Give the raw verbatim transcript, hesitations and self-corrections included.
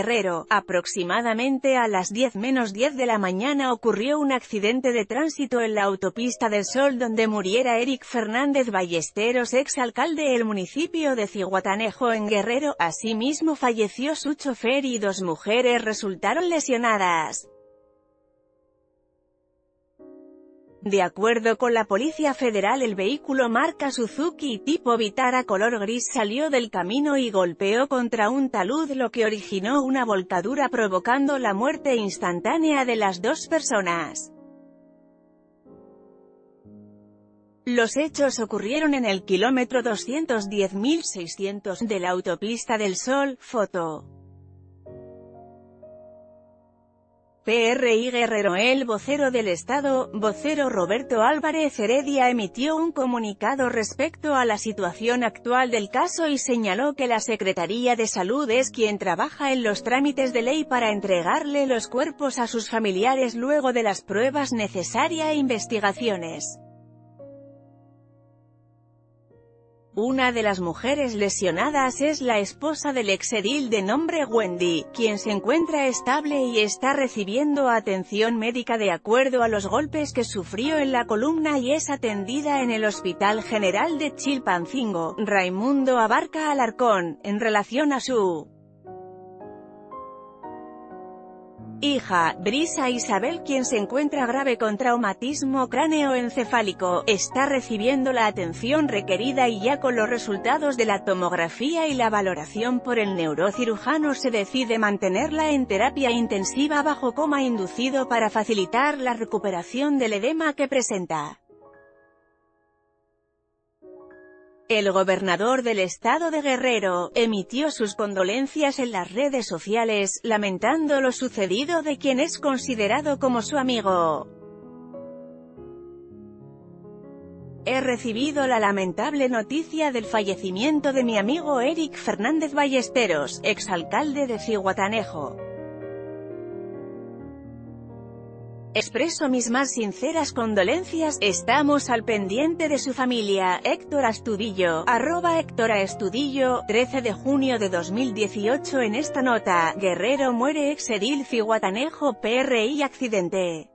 Guerrero, aproximadamente a las diez menos diez de la mañana ocurrió un accidente de tránsito en la Autopista del Sol donde muriera Eric Fernández Ballesteros, exalcalde del municipio de Zihuatanejo en Guerrero. Asimismo falleció su chofer y dos mujeres resultaron lesionadas. De acuerdo con la Policía Federal, el vehículo marca Suzuki tipo Vitara color gris salió del camino y golpeó contra un talud, lo que originó una volcadura provocando la muerte instantánea de las dos personas. Los hechos ocurrieron en el kilómetro doscientos diez punto seiscientos de la Autopista del Sol. Foto. P R I Guerrero. El vocero del Estado, vocero Roberto Álvarez Heredia, emitió un comunicado respecto a la situación actual del caso y señaló que la Secretaría de Salud es quien trabaja en los trámites de ley para entregarle los cuerpos a sus familiares luego de las pruebas necesarias e investigaciones. Una de las mujeres lesionadas es la esposa del exedil de nombre Wendy, quien se encuentra estable y está recibiendo atención médica de acuerdo a los golpes que sufrió en la columna y es atendida en el Hospital General de Chilpancingo. Raimundo Abarca Alarcón, en relación a su hija, Brisa Isabel, quien se encuentra grave con traumatismo cráneoencefálico, está recibiendo la atención requerida y ya con los resultados de la tomografía y la valoración por el neurocirujano se decide mantenerla en terapia intensiva bajo coma inducido para facilitar la recuperación del edema que presenta. El gobernador del estado de Guerrero emitió sus condolencias en las redes sociales, lamentando lo sucedido de quien es considerado como su amigo. He recibido la lamentable noticia del fallecimiento de mi amigo Eric Fernández Ballesteros, exalcalde de Zihuatanejo. Expreso mis más sinceras condolencias, estamos al pendiente de su familia. Héctor Astudillo, arroba Héctor Astudillo, trece de junio de dos mil dieciocho. En esta nota, Guerrero muere exedil Zihuatanejo P R I accidente.